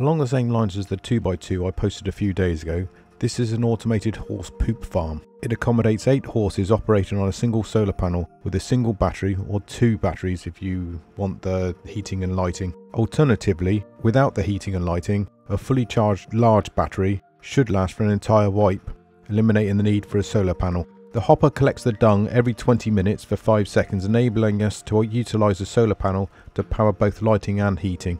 Along the same lines as the 2x2 I posted a few days ago, this is an automated horse poop farm. It accommodates 8 horses operating on a single solar panel with a single battery, or 2 batteries if you want the heating and lighting. Alternatively, without the heating and lighting, a fully charged large battery should last for an entire wipe, eliminating the need for a solar panel. The hopper collects the dung every 20 minutes for 5 seconds, enabling us to utilise the solar panel to power both lighting and heating.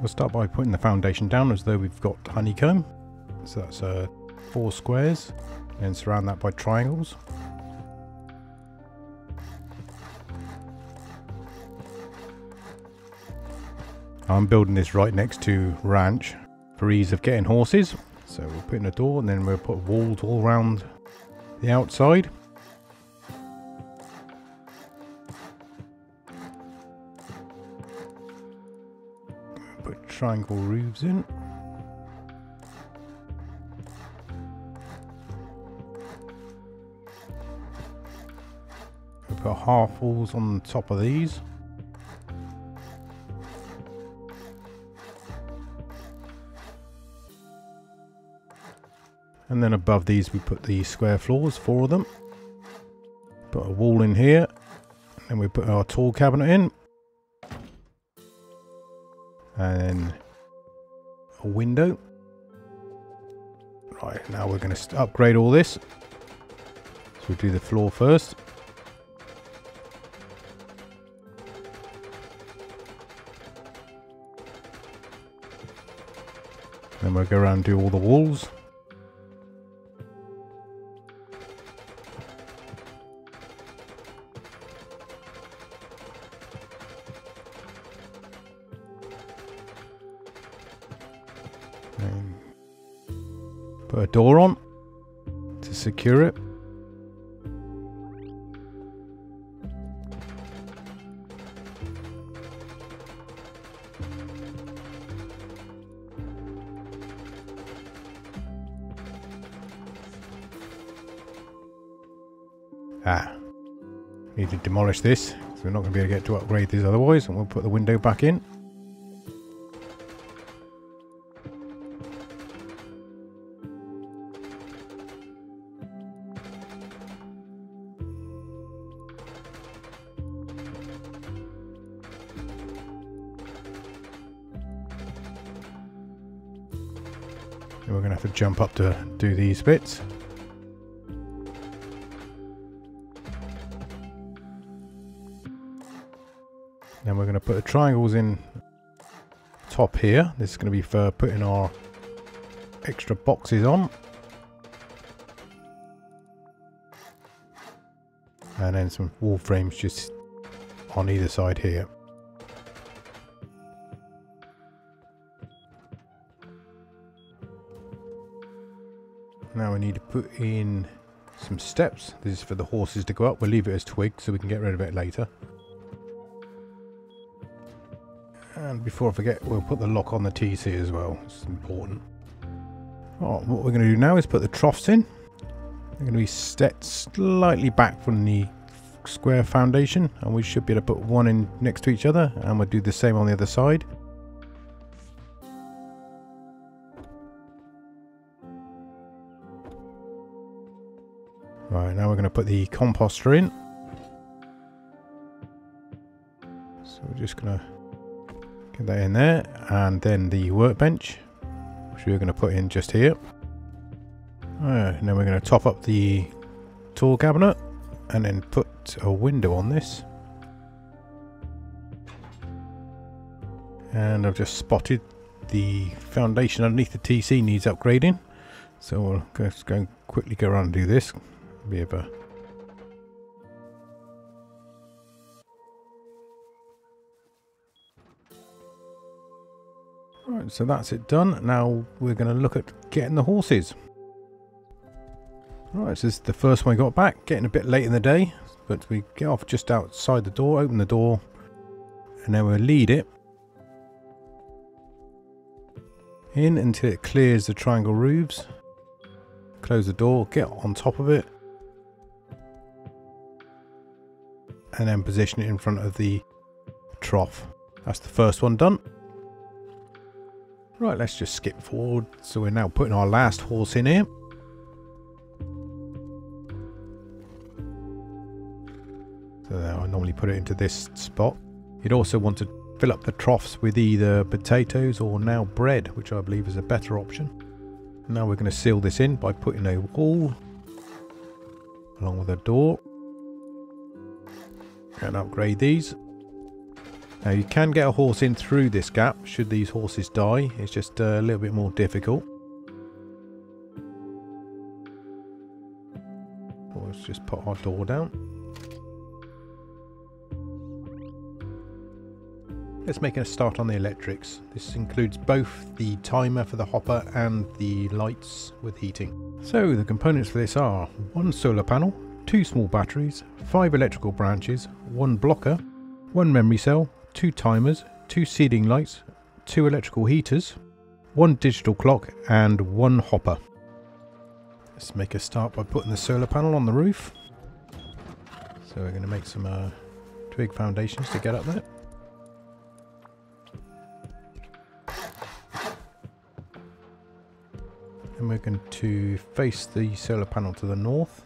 We'll start by putting the foundation down as though we've got honeycomb. So that's 4 squares, and surround that by triangles. I'm building this right next to ranch for ease of getting horses. So we'll put in a door and then we'll put walls all around the outside. Put triangle roofs in. We'll put half walls on top of these. And then above these we put the square floors, 4 of them. Put a wall in here, and then we put our tool cabinet in. And then a window. Right, now we're going to upgrade all this. So we'll do the floor first. Then we'll go around and do all the walls. Put a door on to secure it. Need to demolish this, so we're not going to be able to get to upgrade these otherwise, and we'll put the window back in. We're going to have to jump up to do these bits. Then we're going to put the triangles in top here. This is going to be for putting our extra boxes on. And then some wall frames just on either side here. Now we need to put in some steps. This is for the horses to go up. We'll leave it as twigs so we can get rid of it later. And before I forget, we'll put the lock on the TC as well. It's important. Oh, what we're going to do now is put the troughs in. They're going to be set slightly back from the square foundation, and we should be able to put one in next to each other, and we'll do the same on the other side. Right, now we're going to put the composter in. So we're just going to get that in there, and then the workbench, which we're going to put in just here. And then we're going to top up the tool cabinet, and then put a window on this. And I've just spotted the foundation underneath the TC needs upgrading. So we'll just go and quickly go around and do this. Be able to Right, so that's it done. Now we're going to look at getting the horses. Right, so this is the first one we got back, getting a bit late in the day, but we get off just outside the door, open the door, and then we'll lead it in until it clears the triangle roofs. Close the door, get on top of it, and then position it in front of the trough. That's the first one done. Right, let's just skip forward. So we're now putting our last horse in here. So I normally put it into this spot. You'd also want to fill up the troughs with either potatoes or now bread, which I believe is a better option. Now we're going to seal this in by putting a wall along with a door. And upgrade these. Now you can get a horse in through this gap should these horses die. It's just a little bit more difficult. Let's just put our door down. Let's make a start on the electrics. This includes both the timer for the hopper and the lights with heating. So the components for this are 1 solar panel, 2 small batteries, 5 electrical branches, 1 blocker, 1 memory cell, 2 timers, 2 seeding lights, 2 electrical heaters, 1 digital clock and 1 hopper. Let's make a start by putting the solar panel on the roof. So we're going to make some twig foundations to get up there. And we're going to face the solar panel to the north.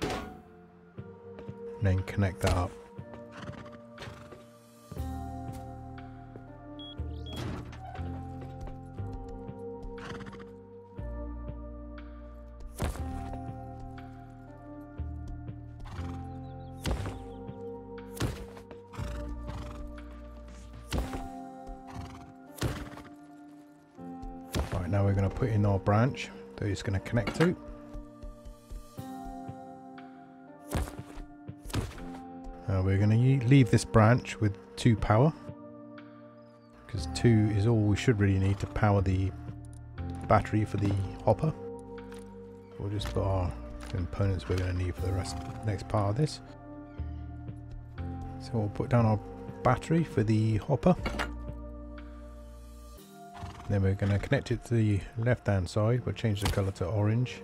And then connect that up. Right, now we're going to put in our branch that it's going to connect to. We're going to leave this branch with 2 power, because 2 is all we should really need to power the battery for the hopper. We'll just put our components we're going to need for the rest of the next part of this. So we'll put down our battery for the hopper. Then we're going to connect it to the left hand side. We'll change the colour to orange.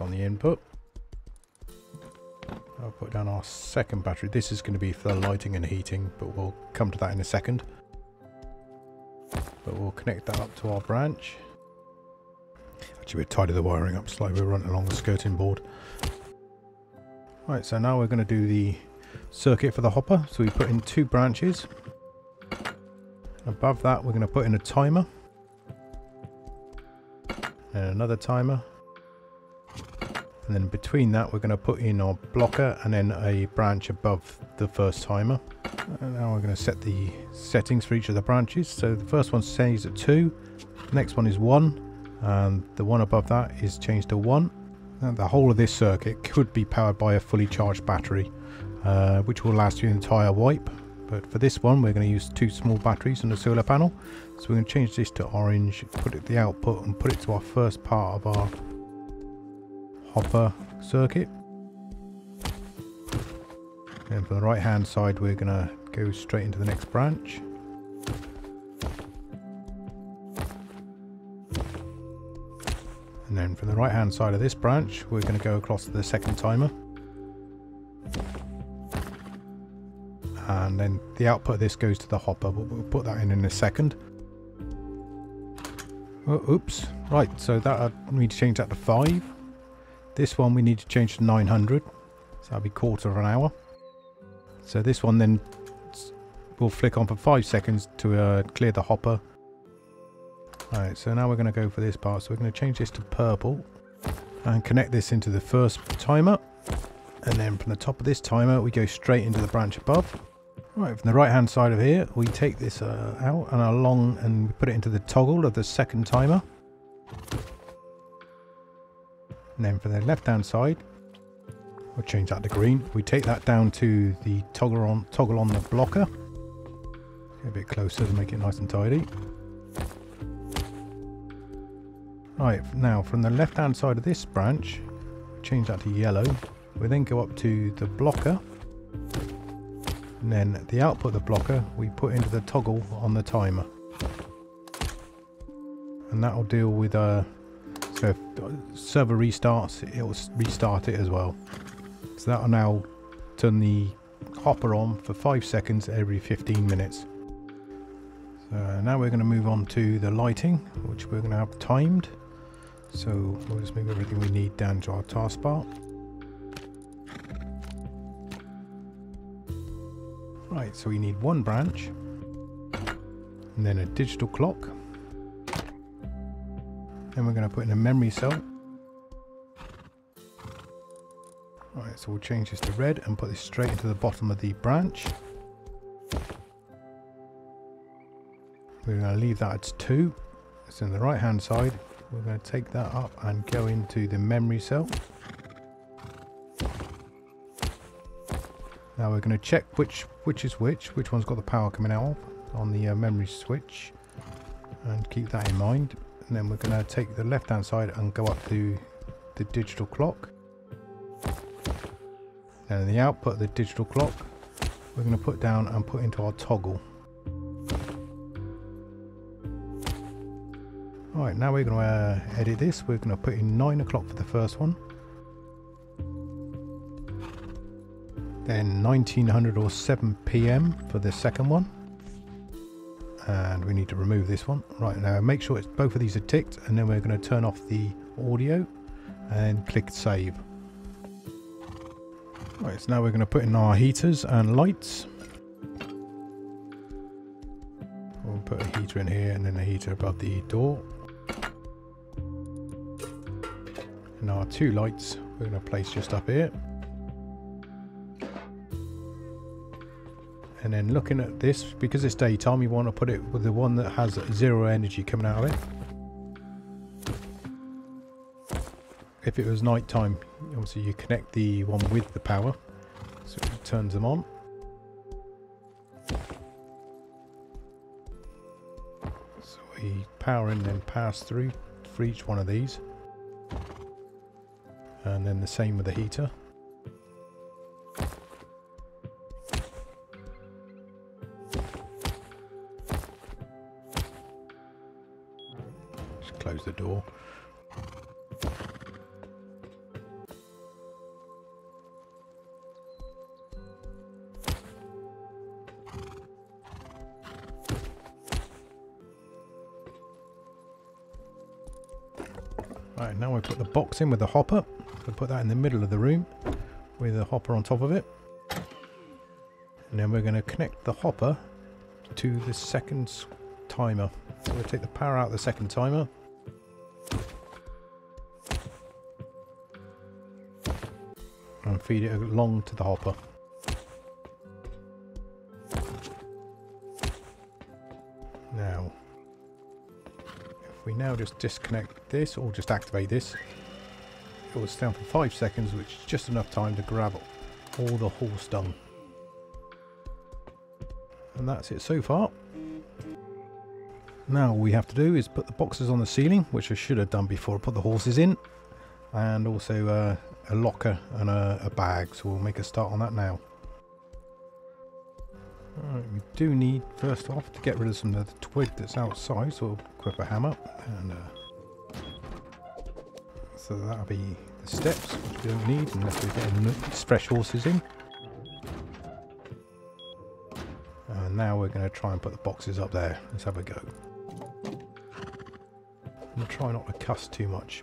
On the input. I'll put down our second battery. This is going to be for the lighting and heating, but we'll come to that in a second. But we'll connect that up to our branch. Actually, we'll tidy the wiring up slightly. We'll run along the skirting board. Right, so now we're going to do the circuit for the hopper. So we put in 2 branches. Above that, we're going to put in a timer. And another timer. And then between that, we're going to put in our blocker and then a branch above the first timer. And now we're going to set the settings for each of the branches. So the first one stays at 2, the next one is 1, and the one above that is changed to 1. And the whole of this circuit could be powered by a fully charged battery, which will last you the entire wipe. But for this one, we're going to use 2 small batteries and a solar panel. So we're going to change this to orange, put it to the output, and put it to our first part of our hopper circuit. And for the right hand side, we're going to go straight into the next branch. And then from the right hand side of this branch, we're going to go across to the second timer. And then the output of this goes to the hopper, but we'll put that in a second. Oh, oops. Right, so that we need to change that to 5. This one we need to change to 900, so that'll be 1/4 of an hour. So this one then will flick on for 5 seconds to clear the hopper. Alright, so now we're going to go for this part, so we're going to change this to purple and connect this into the first timer. And then from the top of this timer we go straight into the branch above. Right, from the right hand side of here we take this out and along and put it into the toggle of the second timer. And then from the left hand side, we'll change that to green. We take that down to the toggle on the blocker. Get a bit closer to make it nice and tidy. Right, now from the left hand side of this branch, change that to yellow. We then go up to the blocker. And then the output of the blocker, we put into the toggle on the timer. And that will deal with So if the server restarts, it'll restart it as well. So that'll now turn the hopper on for 5 seconds every 15 minutes. So now we're going to move on to the lighting, which we're going to have timed. So we'll just move everything we need down to our taskbar. Right, so we need one branch, and then a digital clock. Then we're going to put in a memory cell. Right, so we'll change this to red and put this straight into the bottom of the branch. We're going to leave that at 2. It's in the right hand side. We're going to take that up and go into the memory cell. Now we're going to check which is which one's got the power coming out on the memory switch, and keep that in mind. And then we're going to take the left hand side and go up to the digital clock. Then in the output of the digital clock, we're going to put down and put into our toggle. Alright, now we're going to edit this. We're going to put in 9 o'clock for the first one. Then 1900 or 7 PM for the second one. And we need to remove this one. Right, now make sure it's, both of these are ticked, and then we're going to turn off the audio and click save. Right, so now we're going to put in our heaters and lights. We'll put a heater in here and then a heater above the door. And our 2 lights we're going to place just up here. And then looking at this, because it's daytime, you want to put it with the one that has 0 energy coming out of it. If it was nighttime, obviously you connect the one with the power, so it turns them on. So we power in and pass through for each one of these. And then the same with the heater. Close the door. Right, now we put the box in with the hopper. We'll put that in the middle of the room with the hopper on top of it. And then we're going to connect the hopper to the second timer. So we'll take the power out of the second timer. And feed it along to the hopper. Now, if we now just disconnect this or just activate this, it will stand for 5 seconds, which is just enough time to grab all the horse dung. And that's it so far. Now all we have to do is put the boxes on the ceiling, which I should have done before I put the horses in, and also a locker and a bag, so we'll make a start on that now. Alright, we do need first off to get rid of some of the twig that's outside, so we'll equip a hammer, and so that'll be the steps, which we don't need unless we're getting fresh horses in. And now we're going to try and put the boxes up there. Let's have a go. I'm going to try not to cuss too much.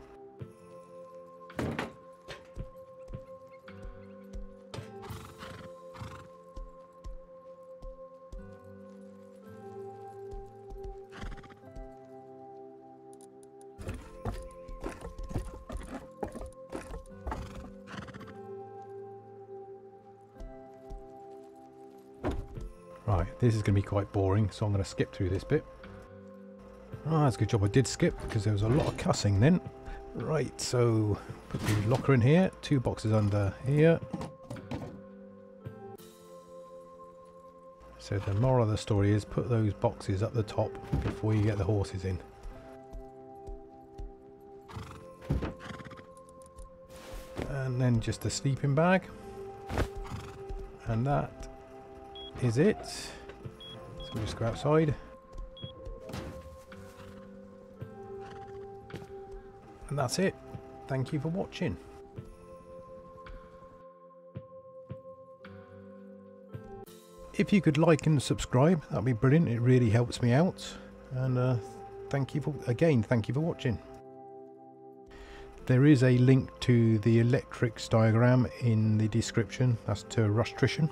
Right, this is going to be quite boring, so I'm going to skip through this bit. Ah, that's a good job I did skip, because there was a lot of cussing then. Right, so put the locker in here, 2 boxes under here. So the moral of the story is put those boxes up the top before you get the horses in. And then just a sleeping bag. And that is it. So we'll just go outside. And that's it. Thank you for watching. If you could like and subscribe, that'd be brilliant. It really helps me out. And thank you for watching. There is a link to the electrics diagram in the description. That's to Rustrician.